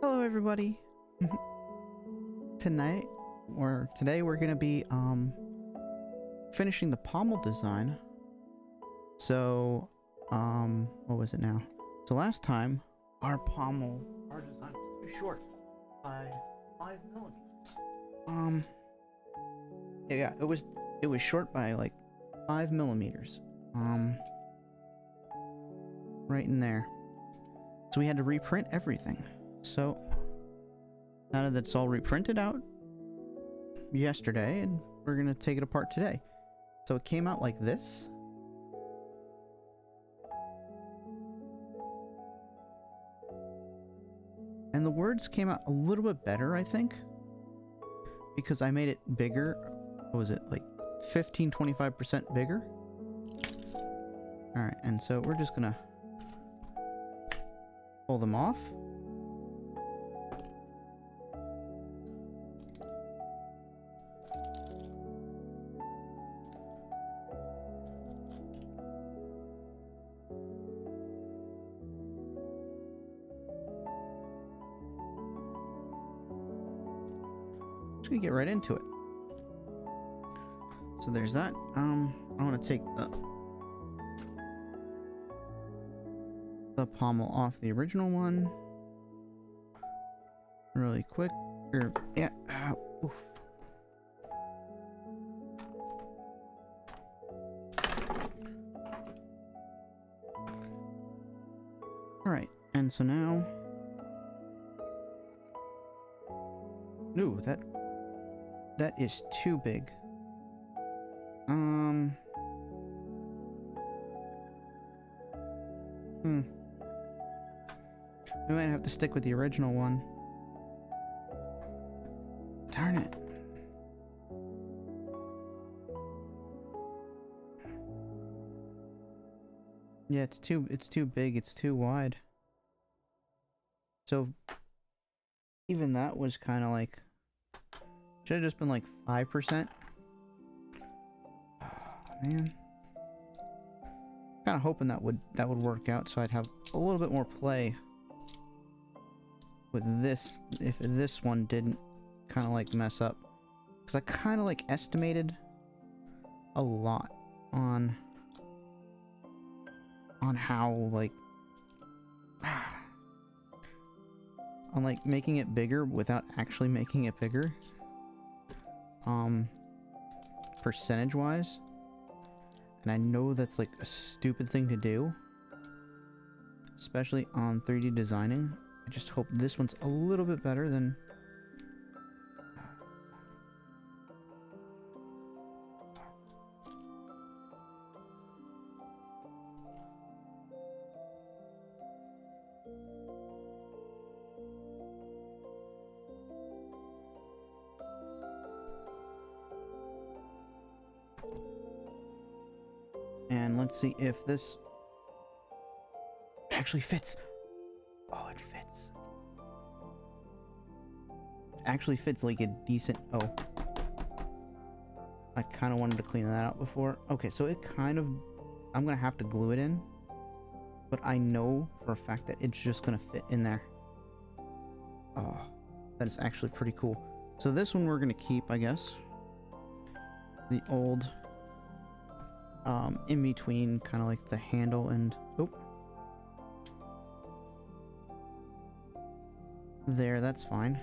Hello everybody. Today we're gonna be finishing the pommel design. So what was it now? So last time our design was too short by 5 millimeters. Yeah, it was short by like 5 millimeters. Right in there. So we had to reprint everything. So now that it's all reprinted out yesterday, and we're gonna take it apart today. So it came out like this. And the words came out a little bit better, I think, because I made it bigger. What was it, like 15, 25% bigger? All right, and so we're just gonna pull them off. Just gonna get right into it. So there's that. I want to take the pommel off the original one really quick. Yeah. Oof. All right, and so now, ooh, that is too big. We might have to stick with the original one. Darn it. Yeah, it's too big, it's too wide. So even that was kind of like, should have just been like 5%. Oh, man. Kind of hoping that would work out, so I'd have a little bit more play with this if this one didn't kind of like mess up, because I kind of like estimated a lot on how like on like making it bigger without actually making it bigger, percentage wise. And I know that's like a stupid thing to do, especially on 3D designing. I just hope this one's a little bit better than... And let's see if this actually fits. Oh, it fits. Actually fits like a decent... Oh. I kind of wanted to clean that out before. Okay, so it kind of... I'm going to have to glue it in. But I know for a fact that it's just going to fit in there. Oh, that is actually pretty cool. So this one we're going to keep, I guess. The old... in between, kind of like the handle and... Oh. There, that's fine.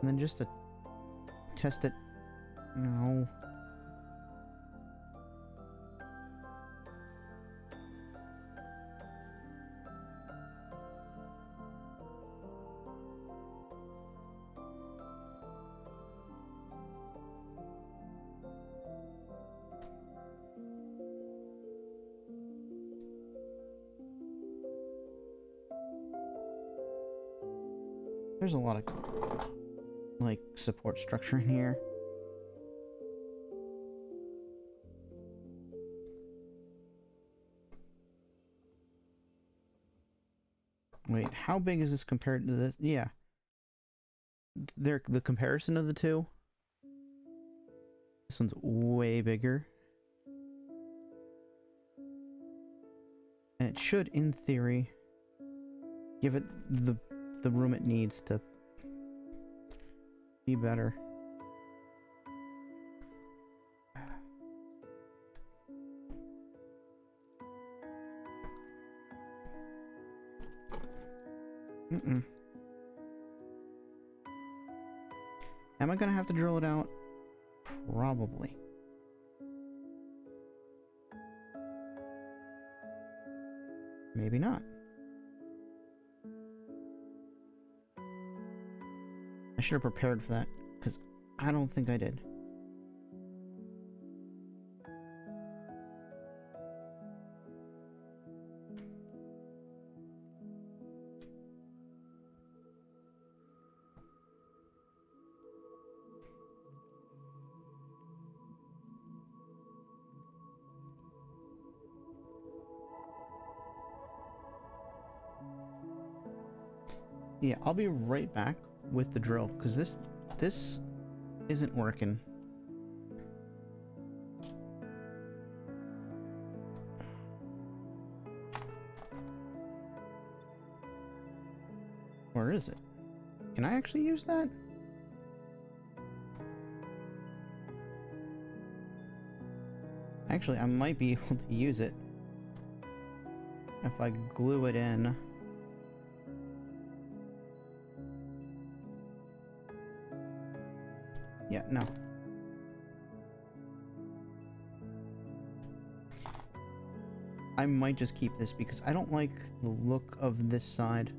And then just to test it. No. There's a lot of like support structure in here. Wait, how big is this compared to this? Yeah. The comparison of the two. This one's way bigger. And it should, in theory, give it the the room it needs to be better. Mm-mm. Am I gonna have to drill it out? Probably. Maybe not. I should have prepared for that, because I don't think I did. Yeah, I'll be right back with the drill, because this isn't working. Where is it? Can I actually use that? Actually, I might be able to use it if I glue it in. Yeah, no. I might just keep this because I don't like the look of this side.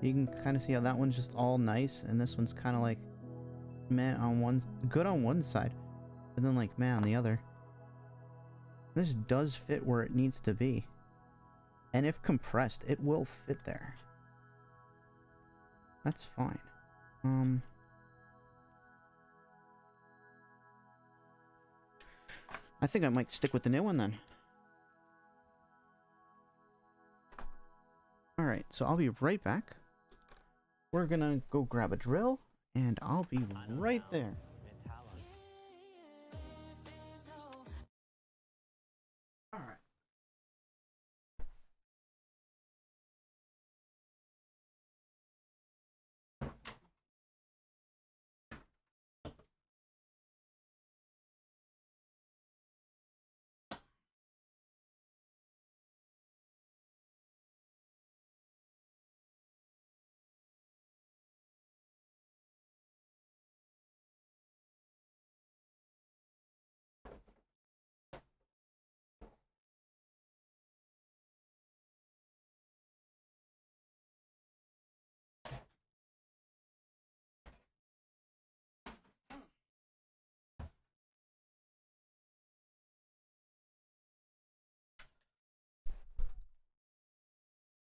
You can kind of see how that one's just all nice and this one's kind of like meh on one, good on one side, and then like meh on the other. This does fit where it needs to be. And if compressed, it will fit there. That's fine. I think I might stick with the new one then. Alright, so I'll be right back. We're gonna go grab a drill, and I'll be right there.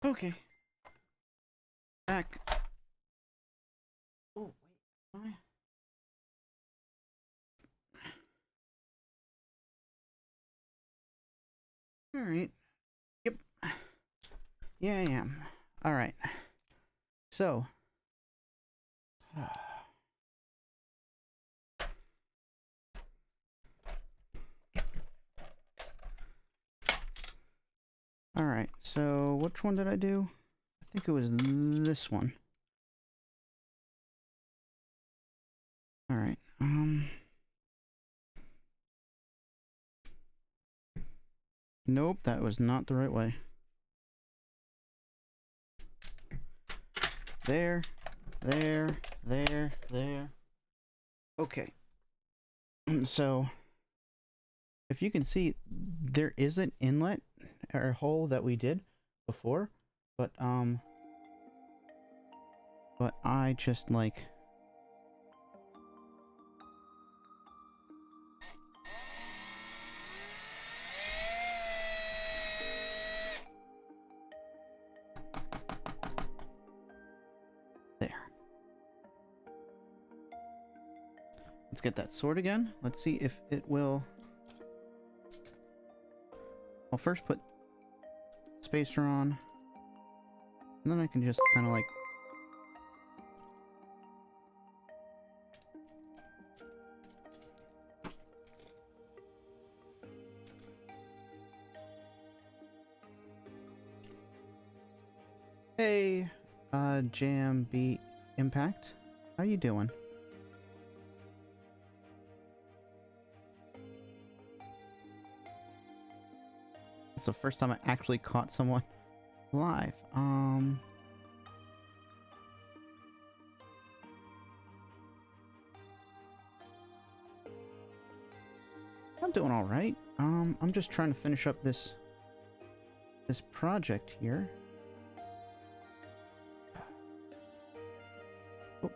Okay. Back. Oh, wait. Alright. Yep. Yeah, I am. Alright. So. Alright, so which one did I do? I think it was this one. Alright, nope, that was not the right way. There. Okay. So, if you can see, there is an inlet. Our hole that we did before, but I just like there. Let's get that sword again. Let's see if it will. I'll first put spacer on, and then I can just kind of like Hey, Jam B Impact, how you doing? It's the first time I actually caught someone live. I'm doing all right. I'm just trying to finish up this project here. Oh.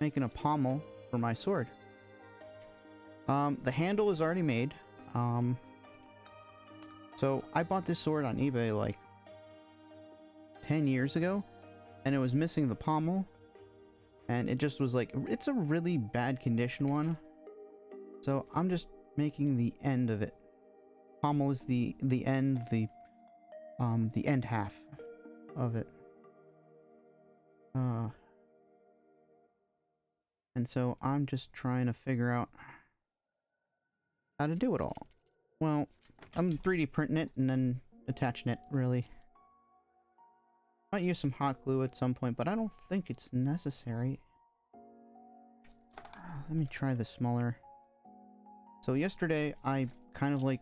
Making a pommel for my sword. The handle is already made. So I bought this sword on eBay like 10 years ago, and it was missing the pommel, and it just was like, it's a really bad condition one. So I'm just making the end of it. Pommel is the end, the end half of it. And so I'm just trying to figure out how to do it all. Well, I'm 3D printing it and then attaching it, really. Might use some hot glue at some point, but I don't think it's necessary. Let me try the smaller. So yesterday, I kind of like...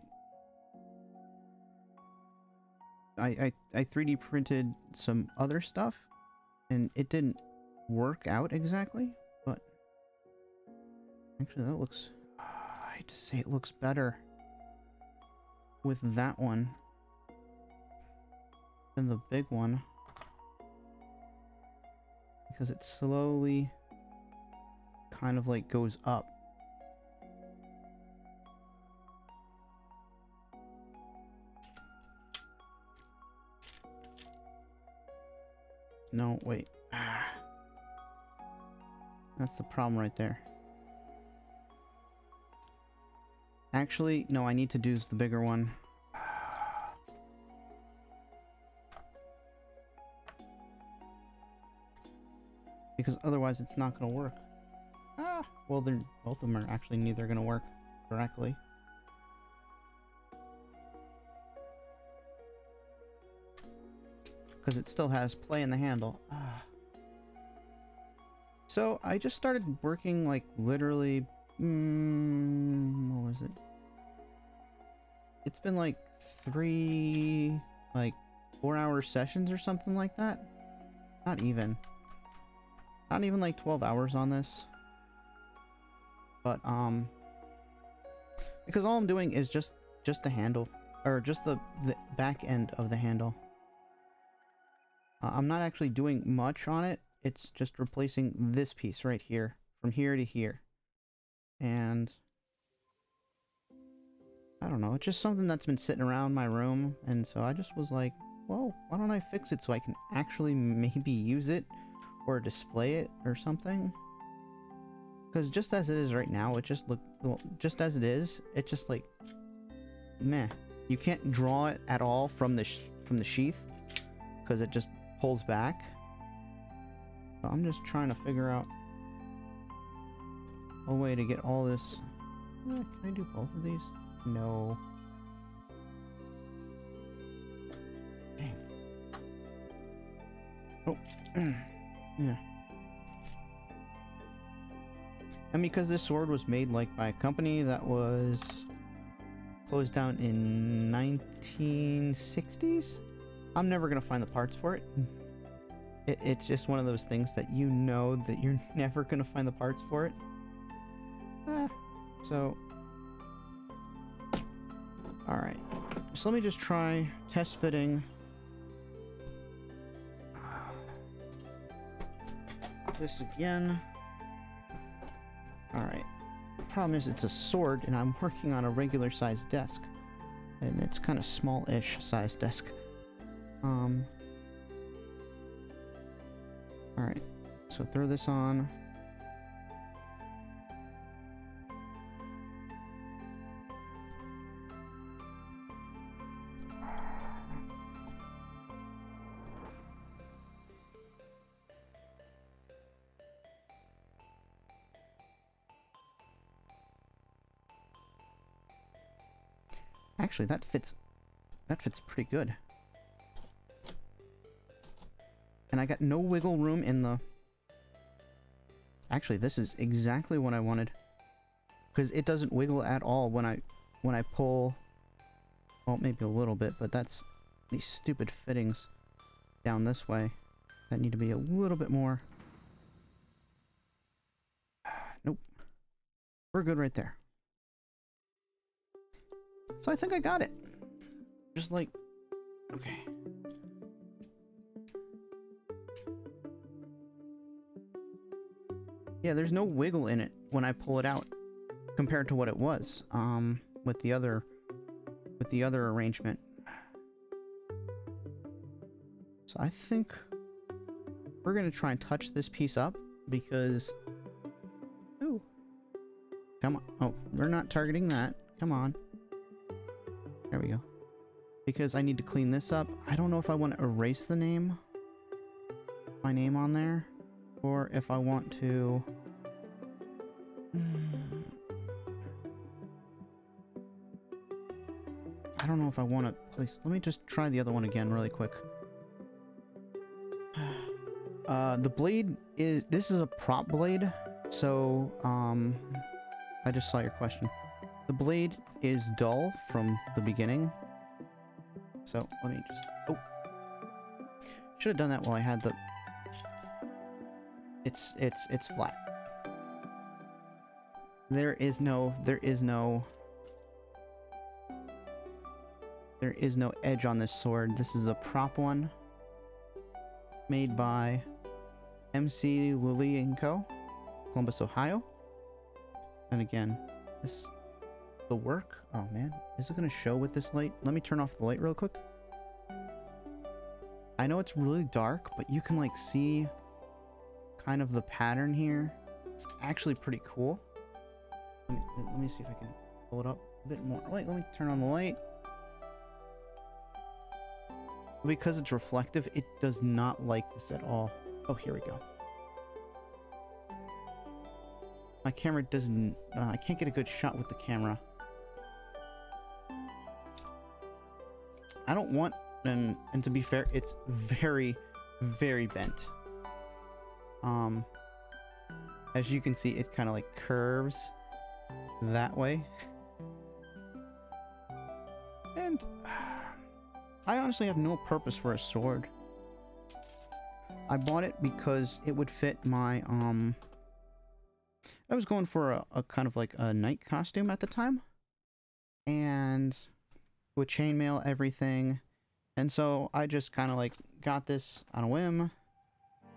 I 3D printed some other stuff, and it didn't work out exactly, but... Actually, that looks... I hate to say it looks better with that one than the big one, because it slowly kind of like goes up. No, wait, that's the problem right there. Actually, no, I need to do the bigger one. Because otherwise it's not going to work. Ah, well, they're, both of them are actually neither going to work correctly. Because it still has play in the handle. Ah. So I just started working like literally... what was it? It's been like 4 hour sessions or something like that. Not even like 12 hours on this. But because all I'm doing is just the handle, or just the back end of the handle. I'm not actually doing much on it. It's just replacing this piece right here, from here to here. And I don't know, it's just something that's been sitting around my room, and so I just was like, whoa, why don't I fix it so I can actually maybe use it or display it or something? Because just as it is right now, it just just as it is, it's just like, meh. You can't draw it at all from the sheath because it just pulls back. So I'm just trying to figure out a way to get all this. Can I do both of these? No. Dang. Oh. Yeah. And because this sword was made like by a company that was closed down in 1960s, I'm never gonna find the parts for it. It's just one of those things that you know that you're never gonna find the parts for it. So, all right, so let me just try test fitting this again. All right, the problem is it's a sword and I'm working on a regular sized desk, and it's kind of small-ish sized desk. All right, so throw this on. Actually, that fits pretty good. and I got no wiggle room in the... Actually, this is exactly what I wanted, because it doesn't wiggle at all when I pull. Well, maybe a little bit, but that's these stupid fittings down this way that need to be a little bit more. Nope. We're good right there. So I think I got it. Just like, okay. Yeah, there's no wiggle in it when I pull it out compared to what it was with the other arrangement. So I think we're gonna try and touch this piece up because, ooh, come on. Oh, we're not targeting that. Come on. There we go. Because I need to clean this up. I don't know if I want to erase the name, my name on there, or if I want to... I don't know if I want to place... Let me just try the other one again really quick. The blade is... This is a prop blade, so... I just saw your question. The blade is dull from the beginning. So, let me just... Oh! Should have done that while I had the... It's flat. There is no edge on this sword. This is a prop one made by MC Lily and Co, Columbus, Ohio. And again, this, the work. Oh man, is it gonna show with this light? Let me turn off the light real quick. I know it's really dark, but you can like see kind of the pattern here. It's actually pretty cool. Let me see if I can pull it up a bit more. Wait, let me turn on the light. Because it's reflective, it does not like this at all. Oh, here we go. My camera doesn't... I can't get a good shot with the camera. I don't want... And to be fair, it's very, very bent. As you can see, it kind of like curves that way. And I honestly have no purpose for a sword. I bought it because it would fit my, I was going for a kind of like a knight costume at the time, and with chainmail, everything. And so I just kind of like got this on a whim,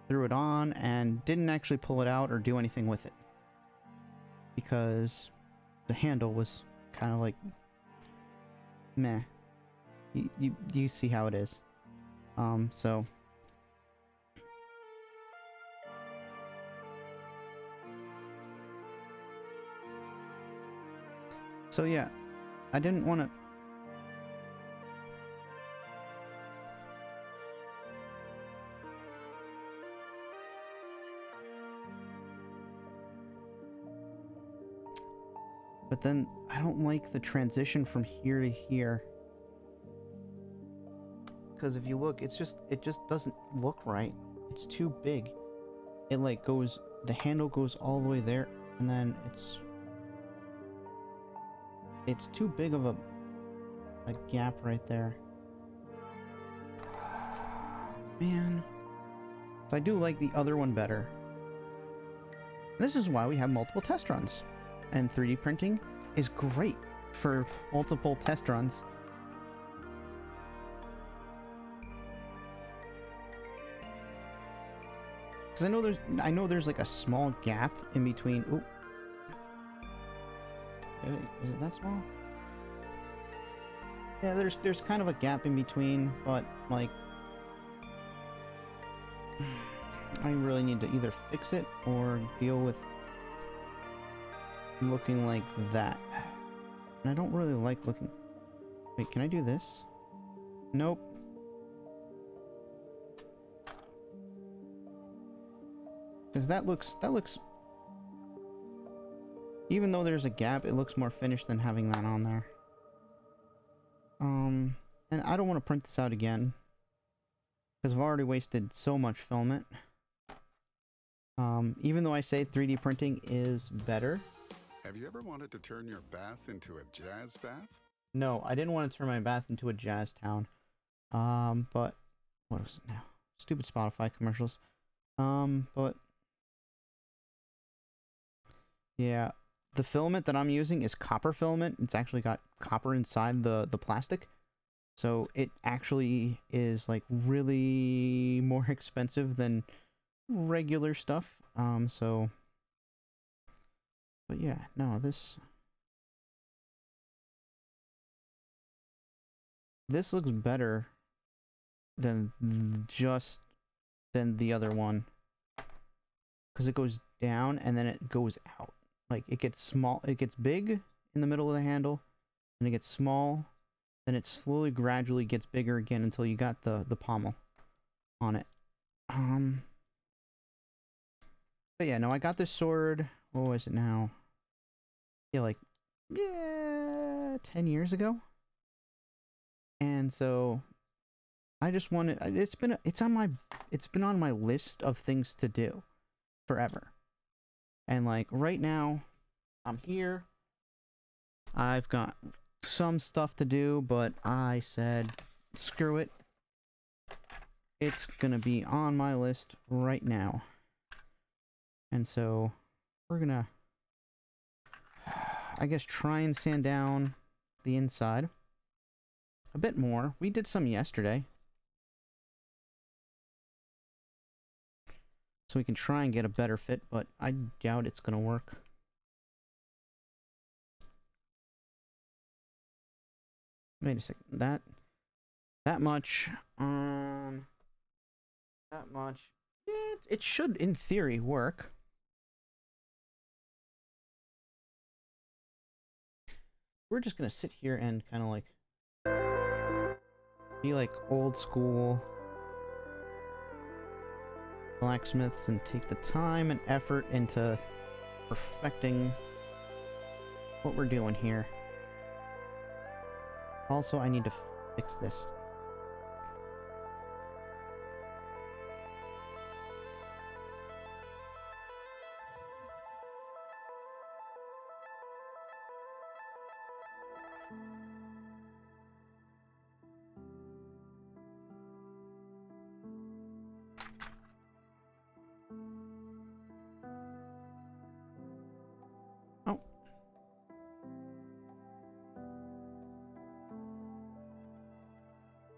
threw it on, and didn't actually pull it out or do anything with it because the handle was kind of like meh. You see how it is. So yeah, I didn't want to. But then, I don't like the transition from here to here. Because if you look, it just doesn't look right. It's too big. It like goes, the handle goes all the way there, and then it's too big of a gap right there. Man. So I do like the other one better. This is why we have multiple test runs. And 3D printing is great for multiple test runs. Because I know there's like a small gap in between. Ooh. Is it that small? Yeah, there's kind of a gap in between, but like I really need to either fix it or deal with looking like that. And I don't really like looking... Wait, can I do this? Nope. Because that looks... Even though there's a gap, it looks more finished than having that on there. And I don't want to print this out again. Because I've already wasted so much filament. Even though I say 3D printing is better. Have you ever wanted to turn your bath into a jazz bath? No, I didn't want to turn my bath into a jazz town. But what is it now? Stupid Spotify commercials. But yeah, the filament that I'm using is copper filament. It's actually got copper inside the plastic. So it actually is like really more expensive than regular stuff. But yeah, no, this looks better than the other one, because it goes down and then it goes out. Like it gets small, it gets big in the middle of the handle, and it gets small, then it slowly gradually gets bigger again until you got the pommel on it. But yeah, no, I got this sword. What was it now? Yeah, like, yeah, 10 years ago. And so I just wanted, it's been on my list of things to do forever. And like right now I'm here. I've got some stuff to do, but I said, screw it. It's going to be on my list right now. And so we're going to, I guess, try and sand down the inside a bit more. We did some yesterday. So we can try and get a better fit, but I doubt it's going to work. Wait a second. That much. That much. Yeah, it should, in theory, work. We're just going to sit here and kind of like be like old school blacksmiths and take the time and effort into perfecting what we're doing here. Also, I need to fix this.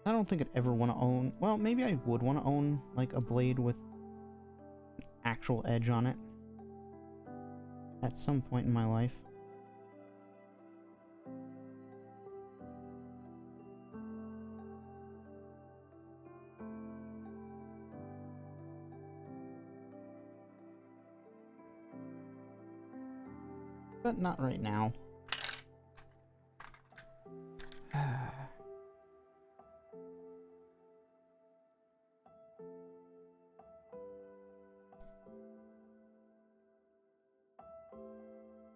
I don't think I'd ever want to own, well, maybe I would want to own like a blade with an actual edge on it at some point in my life. But not right now.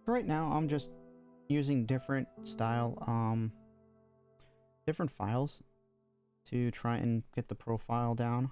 Right now I'm just using different style, different files to try and get the profile down.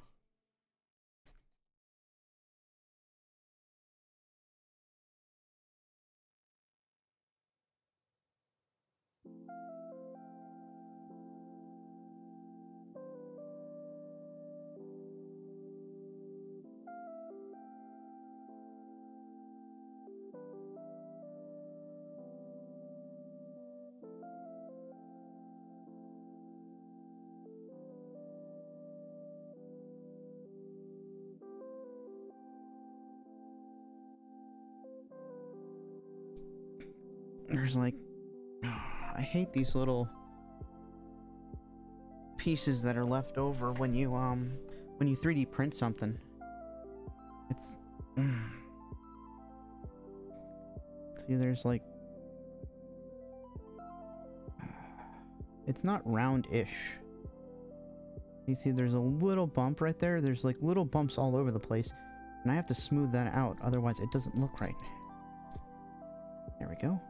There's like, I hate these little pieces that are left over when you 3D print something. It's see, there's like, it's not round-ish. You see, there's a little bump right there. There's like little bumps all over the place, and I have to smooth that out, otherwise it doesn't look right. There we go.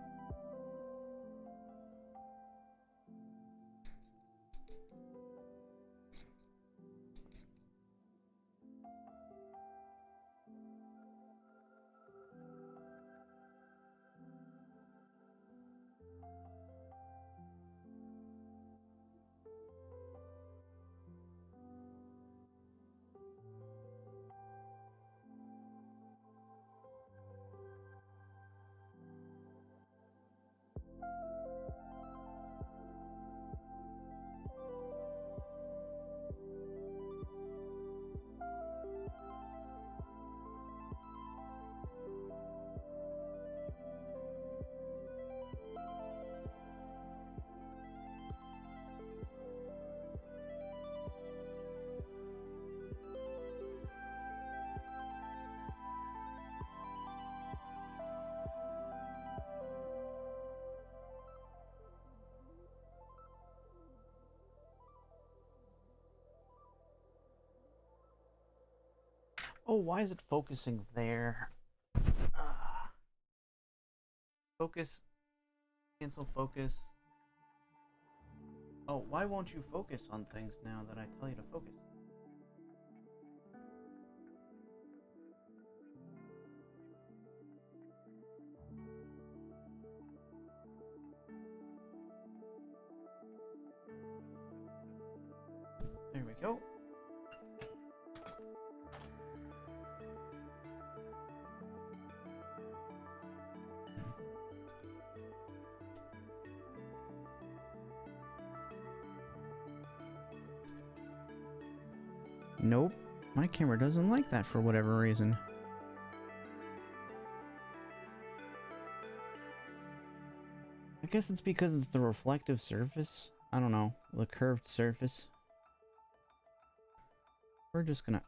Oh, why is it focusing there? Focus. Cancel focus. Oh, why won't you focus on things now that I tell you to focus? There we go. Nope, my camera doesn't like that for whatever reason. I guess it's because it's the reflective surface. I don't know, the curved surface. We're just gonna...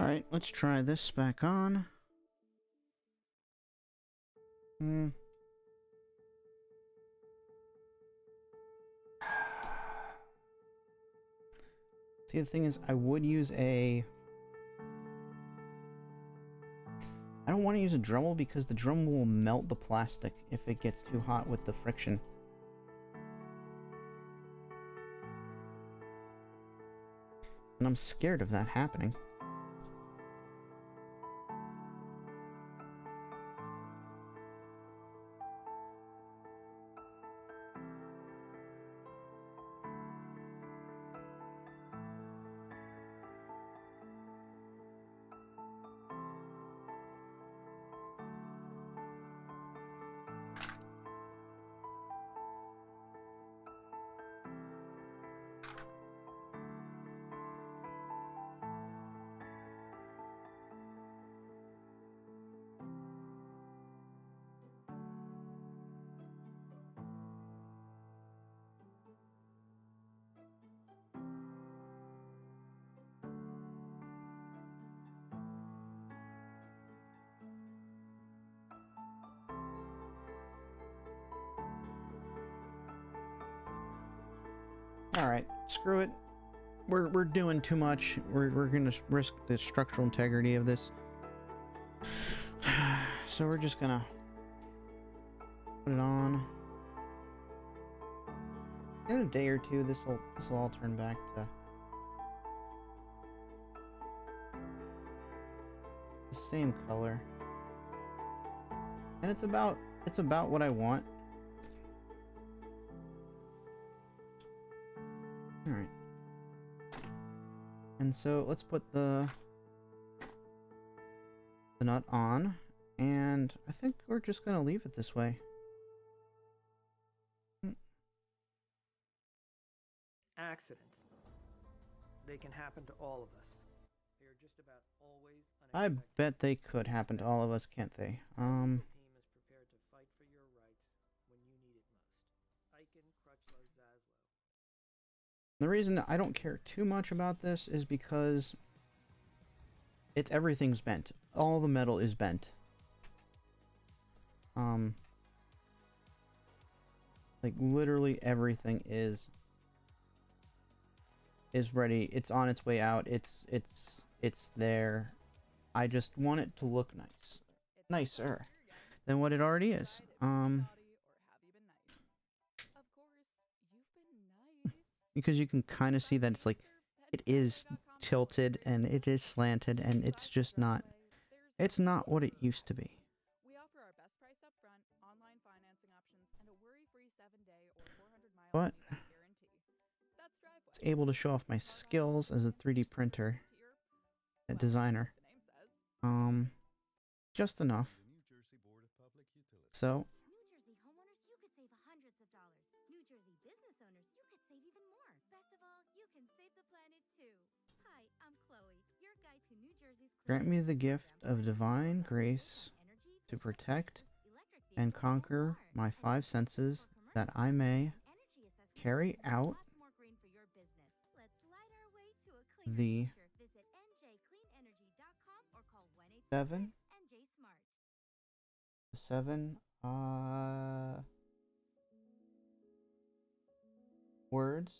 Alright, let's try this back on. See, the thing is, I would use a... I don't want to use a Dremel because the Dremel will melt the plastic if it gets too hot with the friction. And I'm scared of that happening. Alright, screw it. We're doing too much. We're gonna risk the structural integrity of this. So we're just gonna put it on. In a day or two, this'll all turn back to the same color. And it's about what I want. Alright, and so let's put the nut on, and I think we're just going to leave it this way. Accidents. They can happen to all of us. They are just about always unexpected. I bet they could happen to all of us, can't they? The reason I don't care too much about this is because everything's bent. All the metal is bent. Like literally everything is ready. It's on its way out. It's there. I just want it to look nice, nicer than what it already is. because you can kind of see that it's like, it is tilted and it is slanted and it's just not, it's not what it used to be. But it's able to show off my skills as a 3D printer, a designer, just enough. So grant me the gift of divine grace to protect and conquer my 5 senses, that I may carry out the 7 words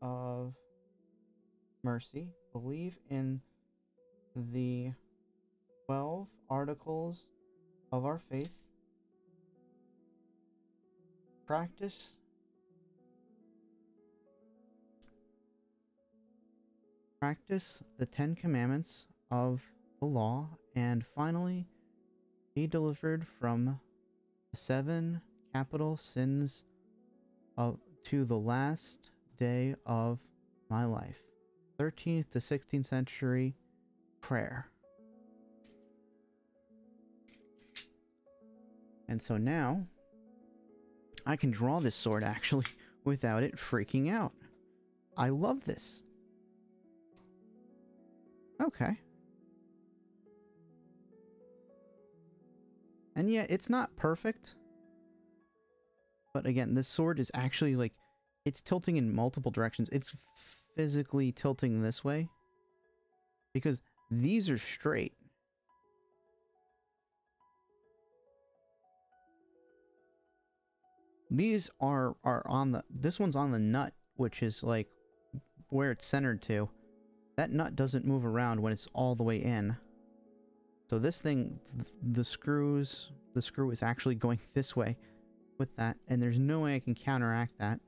of mercy, believe in the 12 articles of our faith, practice the 10 commandments of the law, and finally be delivered from the 7 capital sins of to the last day of my life. 13th to 16th century prayer. And so now I can draw this sword actually without it freaking out. I love this. Okay. And yeah, it's not perfect. But again, this sword is actually like, it's tilting in multiple directions. It's physically tilting this way because these are straight. These are on the, this one's on the nut, which is like where it's centered to. That nut doesn't move around when it's all the way in. So this thing, the screw is actually going this way with that. And there's no way I can counteract that.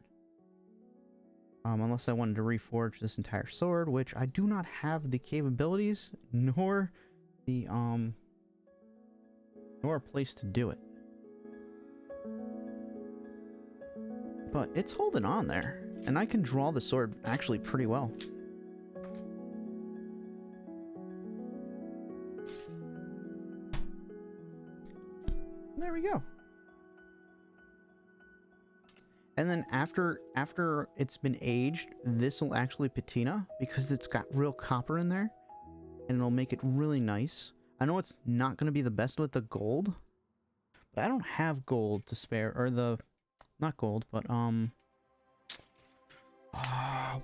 Unless I wanted to reforge this entire sword, which I do not have the capabilities nor the, nor a place to do it. But it's holding on there, and I can draw the sword actually pretty well. There we go. And then after it's been aged, this will actually patina because it's got real copper in there, and it'll make it really nice. I know it's not going to be the best with the gold, but I don't have gold to spare, or the... Not gold, but,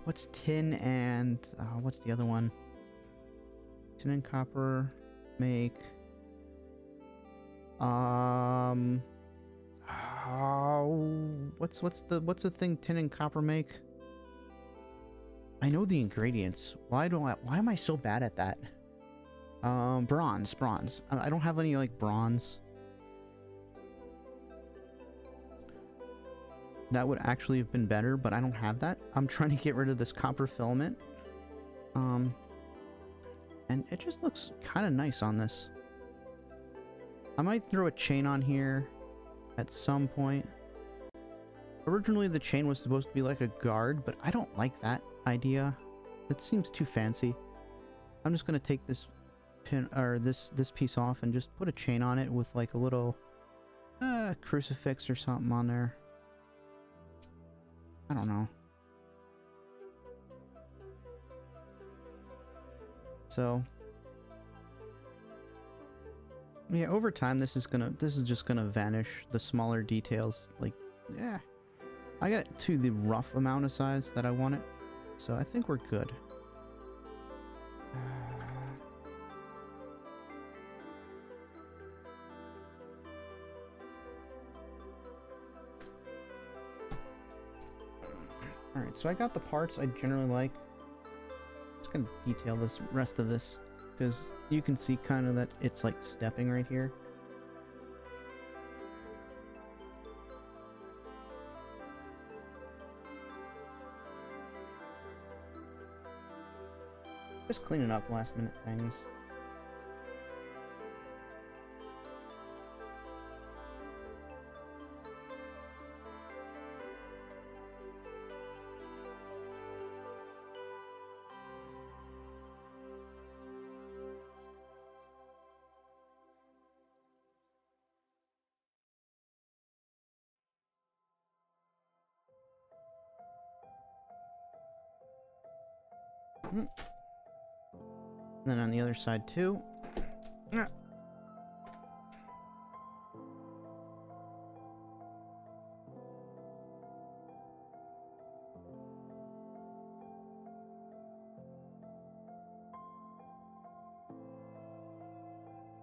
what's tin and, what's the other one? Tin and copper make, what's the thing tin and copper make? I know the ingredients. Why am I so bad at that? Bronze. I don't have any, like, bronze. That would actually have been better, but I don't have that. I'm trying to get rid of this copper filament. And it just looks kind of nice on this. I might throw a chain on here at some point. Originally, the chain was supposed to be like a guard, but I don't like that idea. It seems too fancy. I'm just going to take this pin, or this piece off, and just put a chain on it with like a little crucifix or something on there. I don't know. So yeah, over time this is just gonna vanish, the smaller details. Like, yeah, I got it to the rough amount of size that I want it, so I think we're good. Alright, so I got the parts I generally like. I'm just going to detail this rest of this, because you can see kind of that it's like stepping right here. Just cleaning up last minute things. And then on the other side too.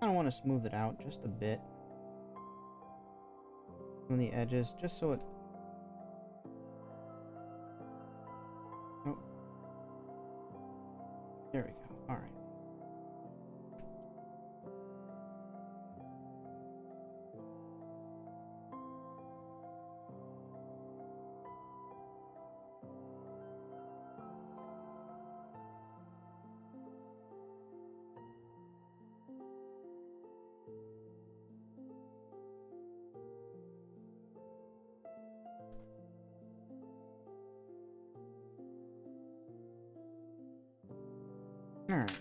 I don't want to smooth it out just a bit on the edges, just so it. There we go. All right. Alright.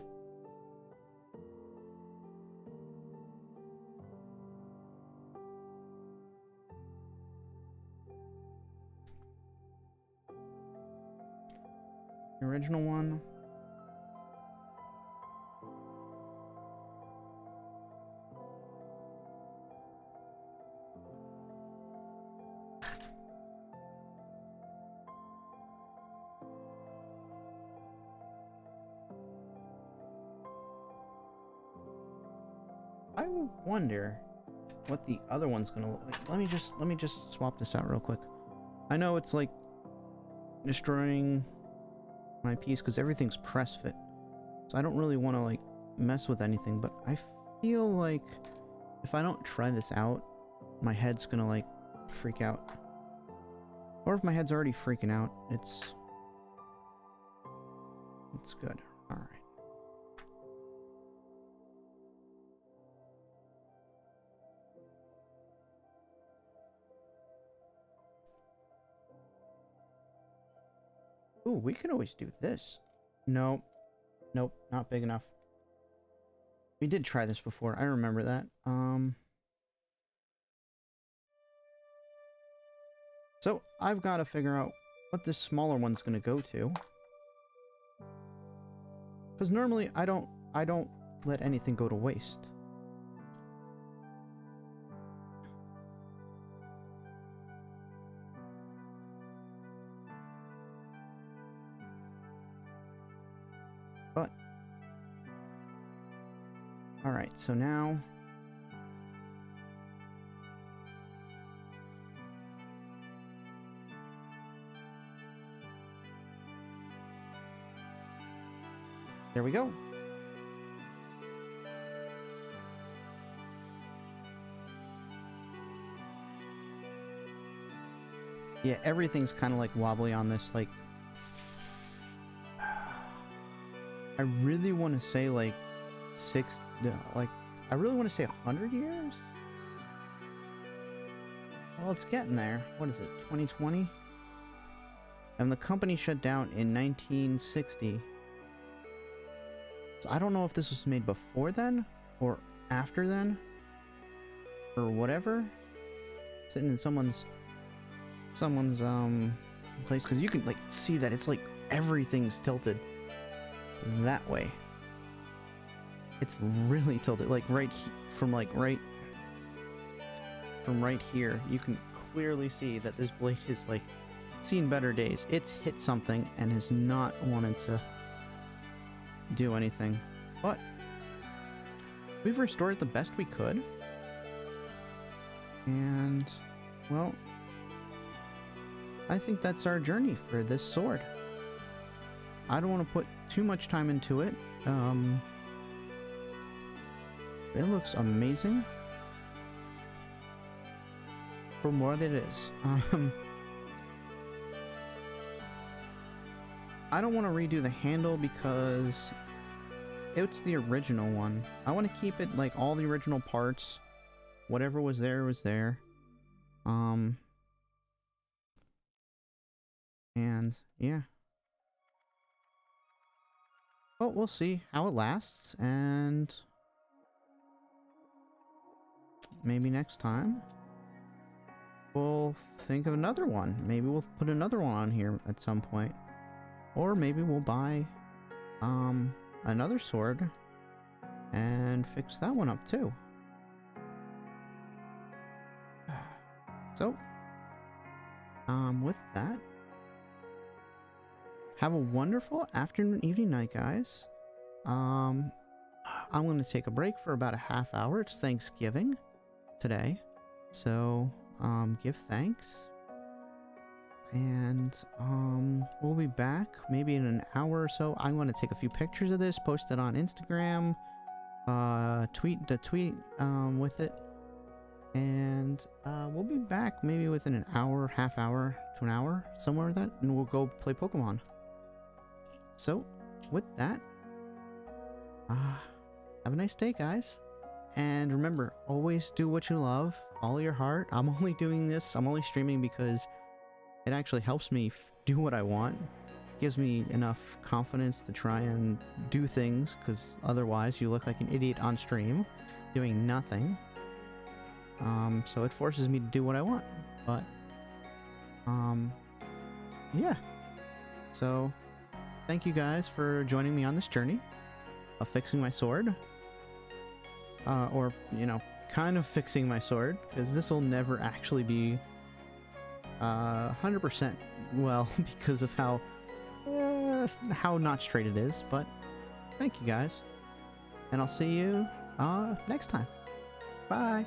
The original one. I wonder what the other one's gonna look like. Let me just swap this out real quick. I know it's like destroying my piece because everything's press fit, so I don't really want to like mess with anything. But I feel like if I don't try this out, my head's gonna like freak out. Or if my head's already freaking out, it's good. All right. Ooh, we could always do this. No, nope, not big enough. We did try this before. I remember that. So I've got to figure out what this smaller one's going to go to, because normally I don't let anything go to waste. But, all right, so now, there we go. Yeah, everything's kind of like wobbly on this, like, I really want to say like I really want to say 100 years. Well, it's getting there. What is it, 2020? And the company shut down in 1960. So I don't know if this was made before then or after then or whatever. Sitting in someone's place, because you can like see that it's like everything's tilted that way. It's really tilted, like right here you can clearly see that this blade is like seen better days. It's hit something and has not wanted to do anything, but we've restored it the best we could. And well, I think that's our journey for this sword. I don't want to put too much time into it. It looks amazing from what it is. I don't want to redo the handle because It's the original one. I want to keep it like all the original parts. Whatever was there was there. And yeah. But we'll see how it lasts, and maybe next time we'll think of another one. Maybe we'll put another one on here at some point. Or maybe we'll buy another sword and fix that one up too. So, with that, have a wonderful afternoon, evening, night, guys. I'm going to take a break for about a half hour. It's Thanksgiving today, so give thanks. And we'll be back maybe in an hour or so. I'm going to take a few pictures of this, post it on Instagram, tweet with it. And we'll be back maybe within an hour, half hour to an hour, somewhere like that. And we'll go play Pokemon. So, with that, have a nice day, guys. And remember, always do what you love. Follow your heart. I'm only doing this. I'm only streaming because it actually helps me do what I want. It gives me enough confidence to try and do things, because otherwise you look like an idiot on stream doing nothing. So it forces me to do what I want. But, yeah. So, thank you guys for joining me on this journey of fixing my sword. Or, you know, kind of fixing my sword, because this will never actually be 100% well, because of how not straight it is. But thank you guys, and I'll see you next time. Bye.